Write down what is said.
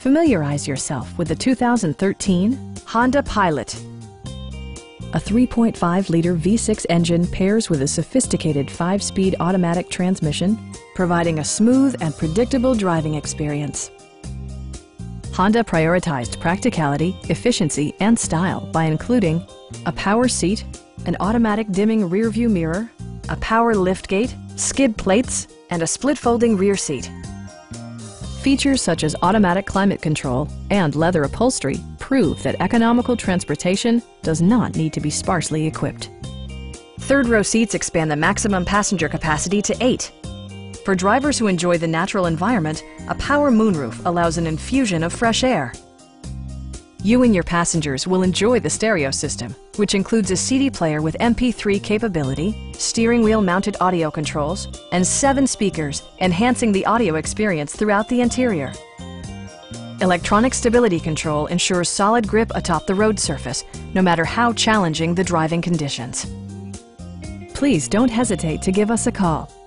Familiarize yourself with the 2013 Honda Pilot. A 3.5-liter V6 engine pairs with a sophisticated 5-speed automatic transmission, providing a smooth and predictable driving experience. Honda prioritized practicality, efficiency, and style by including a power seat, an automatic dimming rearview mirror, a power liftgate, skid plates, and a split-folding rear seat. Features such as automatic climate control and leather upholstery prove that economical transportation does not need to be sparsely equipped. Third-row seats expand the maximum passenger capacity to 8. For drivers who enjoy the natural environment, a power moonroof allows an infusion of fresh air. You and your passengers will enjoy the stereo system, which includes a CD player with MP3 capability, steering wheel mounted audio controls, and 7 speakers, enhancing the audio experience throughout the interior. Electronic stability control ensures solid grip atop the road surface, no matter how challenging the driving conditions. Please don't hesitate to give us a call.